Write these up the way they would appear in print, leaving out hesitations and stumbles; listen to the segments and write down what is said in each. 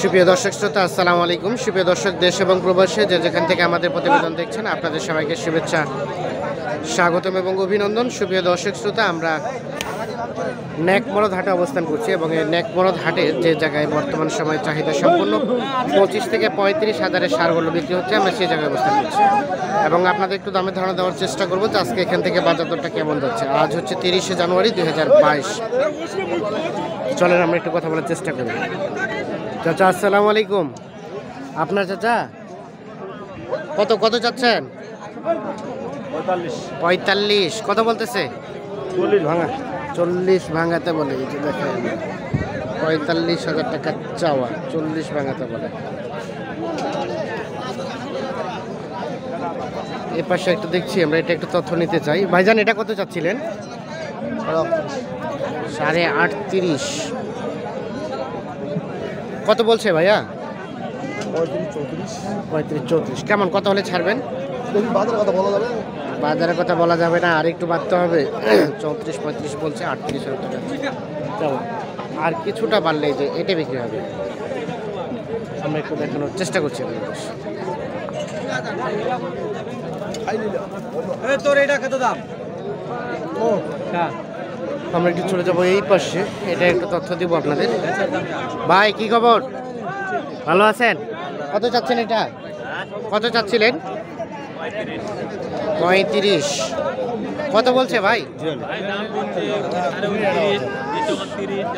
সুপ্রিয় দর্শক শ্রোতা, আসসালামু আলাইকুম। সুপ্রিয় দর্শক, দেশ এবং প্রবাসে যে যেখান থেকে আমাদের প্রতিবেদন দেখছেন, আপনাদের সবাইকে শুভেচ্ছা, স্বাগতম এবং অভিনন্দন। সুপ্রিয় দর্শক শ্রোতা, আমরা ন্যাকমরদ হাটে অবস্থান করছি এবং এই ন্যাকমরদ হাটে যে জায়গায় বর্তমান সময়ে চাহিদা সম্পূর্ণ 25 থেকে 35 হাজারের সারগুলো বিক্রি হচ্ছে, আমরা সেই জায়গায় অবস্থান করছি এবং আপনাদের একটু দামে ধারণা দেওয়ার চেষ্টা করবো যে আজকে এখান থেকে বাজার দরটা কেমন যাচ্ছে। আজ হচ্ছে 30শে জানুয়ারি 2022। চলেন আমরা একটু কথা বলার চেষ্টা করি। চাচা আসসালামু আলাইকুম। আপনার চাচা কত চাচ্ছেন? 45। কত বলতেছে? 40 ভাঙাতে বলে। এটা দেখেন, 45,000 টাকা চাওয়া, 40 ভাঙাতে বলে। এ পাশে একটা দেখছি আমরা, এটা একটু তথ্য নিতে চাই। ভাইজান, এটা কত চাচ্ছিলেন? 38.5। কত বলছে ভাইয়া? 35-34। কেমন কত হলে ছাড়বেন? বাজারের কথা বলা যাবে না, আর একটু বাড়তে হবে। 34-35 বলছে, 38,000 টাকা চলো, আর কিছুটা বাড়লেই যে এটা বিক্রি হবে। আমরা একটু দেখানোর চেষ্টা করছি। আমরা একটু চলে যাবো এই পাশে, এটা একটু তথ্য দিব আপনাদের। ভাই কি খবর, ভালো আছেন? কত চাচ্ছেন? এটা কত চাচ্ছিলেন? 35। কত বলছে ভাই?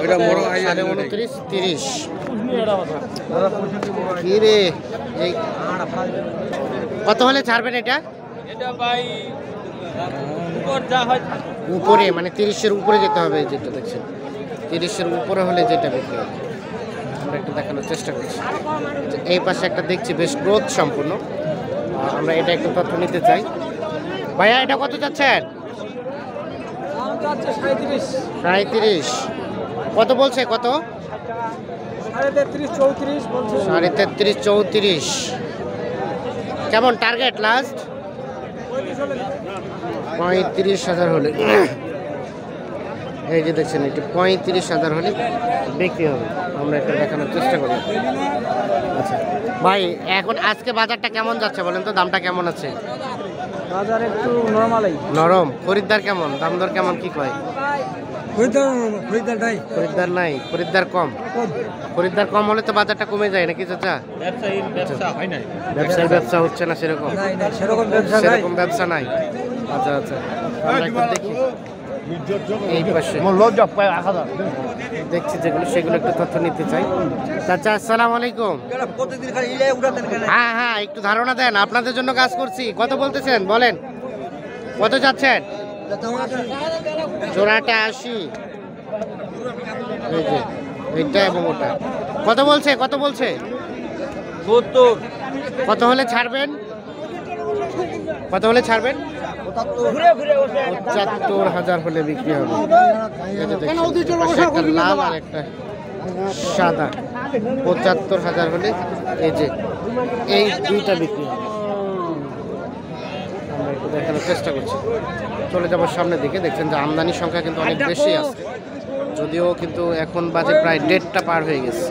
29-30। কত হলে ছাড়বেন এটা? উপরে, মানে 30-এর উপরে যেতে হবে। যেটা দেখছেন 30-এর উপরে হলে যেটা বিক্রি হবে। আমরা একটু দেখানোর চেষ্টা করছি। এই পাশে একটা দেখছি বেশ গ্রোথ সম্পূর্ণ, আমরা এটা একটু তথ্য নিতে চাই। ভাইয়া এটা কত চাচ্ছেন? 37। কত বলছে? কত? 33-34। কেমন টার্গেট লাস্ট? 35,000 হলে, এই যে দেখছেন এটি 35,000 হলে বিক্রি হবে। আমরা এটা দেখানোর চেষ্টা করি। আচ্ছা ভাই, এখন আজকে বাজারটা কেমন যাচ্ছে বলেন তো? দামটা কেমন আছে? বাজার একটু নরম। খরিদ্দার কেমন? দাম দর কেমন কি কয়? খরিদ্দার কম হলে তো বাজারটা কমে যায় নাকি চাচা? ব্যবসা হচ্ছে না, সেরকম ব্যবসা নাই। আচ্ছা আচ্ছা, দেখি এই পাশে দেখছি যেগুলো, সেগুলো একটু তথ্য নিতে চাই। চাচা আসসালামু আলাইকুম। হ্যাঁ হ্যাঁ, একটু ধারণা দেন, আপনাদের জন্য কাজ করছি। কত বলতেছেন বলেন? কত যাচ্ছেন? জোড়াটা 80। এইটা এবং ওটা কত বলছে? 70। কত হলে ছাড়বেন? 75,000 হলে বিক্রি হবে। লাল আর একটা সাদা, 75,000 হলে এই যে এই দুইটা বিক্রি হবে। আমরা একটু দেখানোর চেষ্টা করছি। চলে যাবো সামনের দিকে। দেখছেন যে আমদানির সংখ্যা কিন্তু অনেক বেশি আছে, যদিও কিন্তু এখন বাজে প্রায় 1:30টা পার হয়ে গেছে।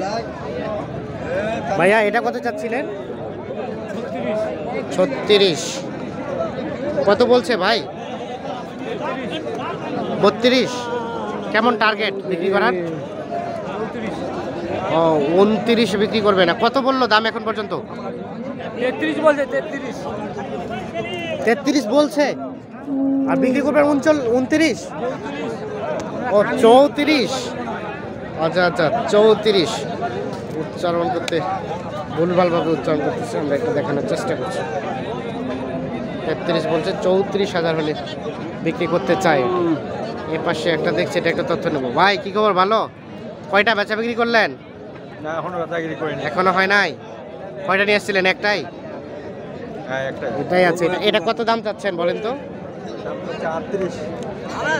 ভাইয়া এটা কত চাচ্ছিলেন? 36। কত বলছে ভাই? 32। কেমন টার্গেট বিক্রি করার? 29 বিক্রি করবে না। কত বললো দাম এখন পর্যন্ত? 33 বলছে, আর বিক্রি করবেন 29। ও 34। আচ্ছা আচ্ছা, 34। উচ্চারণ করতে ভুলভালভাবে উচ্চারণ করতেছি, আমরা একটু দেখানোর চেষ্টা করছি। 33 বলছে, 34,000 হলে বিক্রি করতে চাই। এ পাশে একটা দেখছি, এটা একটা তথ্য নেব। ভাই কি খবর, ভালো? কয়টা বেচা বিক্রি করলেন? এখনো হয় নাই। কয়টা নিয়ে আসছিলেন? একটাই। এটাই আছে। এটা কত দাম চাচ্ছেন বলেন তো?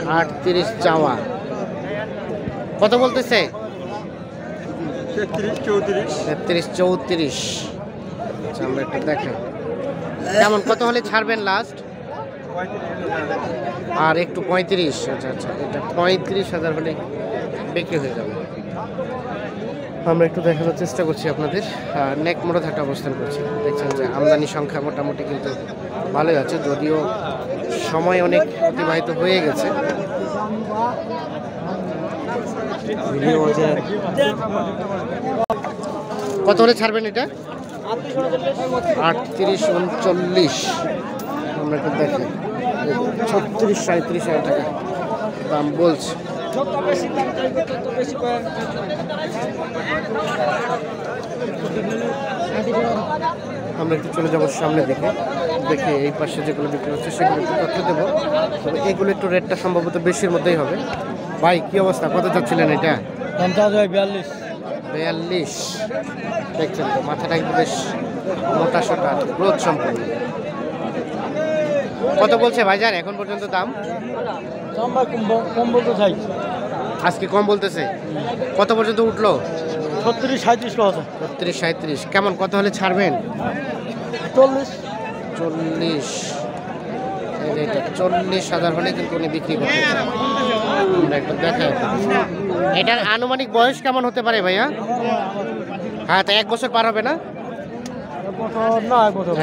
38 চাওয়া। কত বলতেছে? 33-34। আচ্ছা, আমরা একটু দেখেন কেমন, কত হলে ছাড়বেন লাস্ট? আর একটু 35। আচ্ছা আচ্ছা, এটা 35,000 হলে বিক্রি হয়ে যাবে। আমরা একটু দেখানোর চেষ্টা করছি আপনাদের। নেক মোড়ে থাকা অবস্থান করছি, দেখছেন যে আমদানি সংখ্যা মোটামুটি কিন্তু ভালোই আছে, যদিও সময় অনেক অতিবাহিত হয়ে গেছে। কত হলে ছাড়বেন এটা? ৩৮ ৩৯ আমরা একটু দেখি, ৩৬ ৩৭ হাজার টাকা দাম বলছে। আমরা একটু চলে যাবো সামনে দেখে, দেখে এই পাশে যেগুলো বিক্রি হচ্ছে সেগুলো একটু তথ্য দেবো। তবে এগুলো একটু রেটটা সম্ভবত বেশির মধ্যেই হবে। ভাই কি অবস্থা, কত যাচ্ছিলেন এটা? ৪২। দেখছেন তো মাথাটা একটু বেশ মোটা সোটা রোদ সম্পন্ন। কত বলছে ভাইজান এখন পর্যন্ত দাম? আজকে কম বলতেছে। কত পর্যন্ত উঠলো? ৩৬ ৩৭। কেমন, কত হলে ছাড়বেন? ৪০। ৪০ ৪০,০০০ হলে কিন্তু উনি বিক্রি করতে। দেখেন এটার আনুমানিক বয়স কেমন হতে পারে ভাইয়া? হ্যাঁ, তো ১ বছর পার হবে না?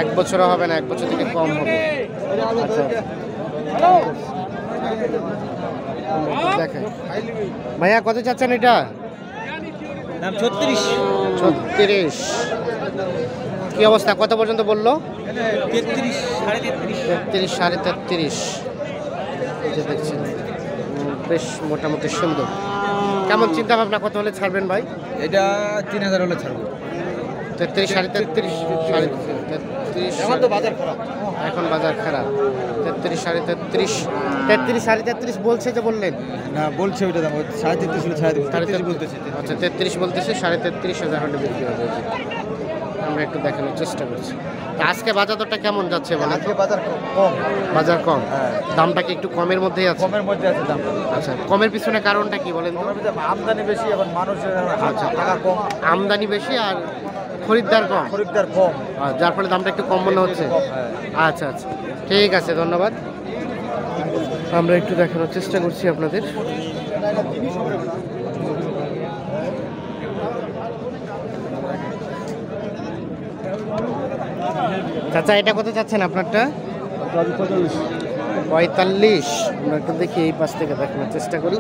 ১ বছর হবে না, ১ বছর থেকে কম হবে। দেখেন ভাইয়া কত চাচ্ছেন এটা? ৩৬। কি অবস্থা, কত পর্যন্ত বললো? ৩৩ ৩৩ ৩৩ সাড়ে ৩৩। দেখছেন বেশ মোটামুটি সুন্দর। কেমন চিন্তা ভাবনা, কত হলে ছাড়বেন ভাই এটা? ৩,০০০ হলে ছাড়বো। ৩৩ সাড়ে ৩৩ সাড়ে ৩৩। এখন তো বাজার খারাপ, এখন বাজার খারাপ। ৩৩ সাড়ে ৩৩ বলছে যে বললেন না, বলছে ওইটা দাম ৩৩.৫ বলতেছে। আচ্ছা ৩৩ বলতেছে, ৩৩,৫০০ হলে বিক্রি হবে। আমরা একটু দেখানোর চেষ্টা করছি। আজকে বাজার দরটা কেমন যাচ্ছে? আজকে বাজার কম, বাজার কম। দামটা কি একটু কমের মধ্যেই আছে? কমের মধ্যে আছে দাম। আচ্ছা, কমের পিছনে কারণটা কি বলেন? আমদানি বেশি, এখন মানুষের টাকা কম। আমদানি বেশি আর খরিদ্দার কম। খরিদ্দার কম, যার ফলে দামটা একটু কম মনে হচ্ছে। আচ্ছা আচ্ছা, ঠিক আছে, ধন্যবাদ। আমরা একটু দেখানোর চেষ্টা করছি আপনাদের। চাচা এটা কত চাচ্ছেন আপনারটা? ৪৫। আমরা একটু দেখি এই পাশ থেকে দেখানোর চেষ্টা করি।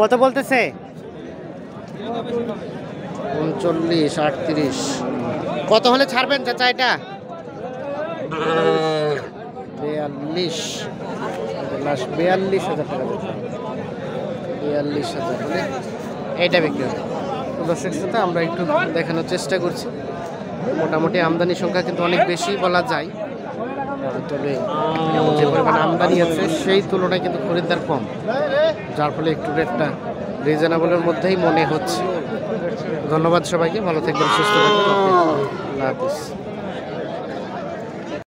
কত বলতেছে? ৩৯ ৩৮। কত হলে ছাড়বেন চাচা এটা? ৪২,০০০ টাকা। ৪২,০০০ হলে এইটা বিক্রি হবে। দর্শক শ্রোতা আমরা একটু দেখানোর চেষ্টা করছি। মোটামুটি আমদানির সংখ্যা কিন্তু অনেক বেশি বলা যায়, তবে যে পরিমাণ আমদানি আছে সেই তুলনায় কিন্তু খরিদ্দার কম, যার ফলে একটু রেটটা রিজনেবলের মধ্যেই মনে হচ্ছে। ধন্যবাদ সবাইকে, ভালো থাকবেন, সুস্থ থাকবেন।